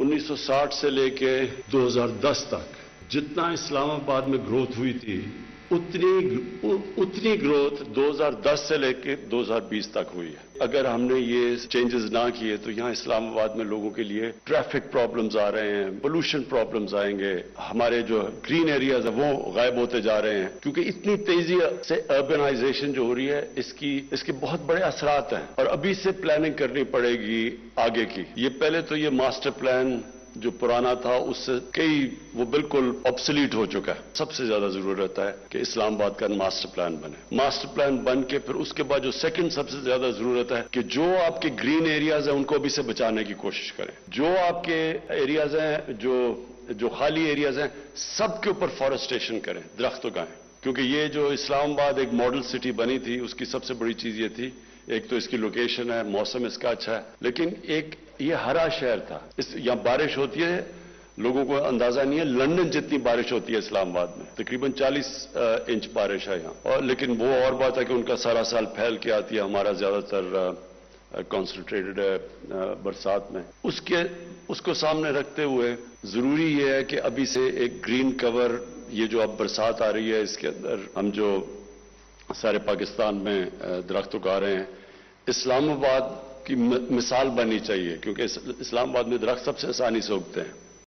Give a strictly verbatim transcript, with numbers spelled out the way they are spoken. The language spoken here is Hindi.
उन्नीस सौ साठ से लेके दो हज़ार दस तक जितना इस्लामाबाद में ग्रोथ हुई थी उतनी उतनी ग्रोथ दो हज़ार दस से लेके दो हज़ार बीस तक हुई है। अगर हमने ये चेंजेस ना किए तो यहाँ इस्लामाबाद में लोगों के लिए ट्रैफिक प्रॉब्लम्स आ रहे हैं, पोल्यूशन प्रॉब्लम्स आएंगे, हमारे जो ग्रीन एरियाज है वो गायब होते जा रहे हैं, क्योंकि इतनी तेजी से अर्बनाइजेशन जो हो रही है इसकी इसके बहुत बड़े असरात हैं और अभी से प्लानिंग करनी पड़ेगी आगे की। ये पहले तो ये मास्टर प्लान जो पुराना था उससे कई वो बिल्कुल ऑब्सोलीट हो चुका है। सबसे ज्यादा जरूरत है कि इस्लामाबाद का मास्टर प्लान बने, मास्टर प्लान बन के फिर उसके बाद जो सेकंड सबसे ज्यादा जरूरत है कि जो आपके ग्रीन एरियाज हैं उनको अभी से बचाने की कोशिश करें। जो आपके एरियाज हैं जो जो खाली एरियाज हैं सबके ऊपर फॉरेस्टेशन करें, दरख्त उगाएं, क्योंकि ये जो इस्लामाबाद एक मॉडल सिटी बनी थी उसकी सबसे बड़ी चीज ये थी, एक तो इसकी लोकेशन है, मौसम इसका अच्छा है, लेकिन एक ये हरा शहर था। इस यहाँ बारिश होती है, लोगों को अंदाजा नहीं है, लंदन जितनी बारिश होती है इस्लामाबाद में तकरीबन चालीस इंच बारिश है यहाँ, और लेकिन वो और बात है कि उनका सारा साल फैल के आती है, हमारा ज्यादातर कॉन्सेंट्रेटेड है बरसात में। उसके उसको सामने रखते हुए जरूरी ये है कि अभी से एक ग्रीन कवर, ये जो अब बरसात आ रही है इसके अंदर हम जो सारे पाकिस्तान में दरख्त उगा रहे हैं, इस्लामाबाद की मिसाल बननी चाहिए, क्योंकि इस्लामाबाद में दरख्त सबसे आसानी से उगते हैं।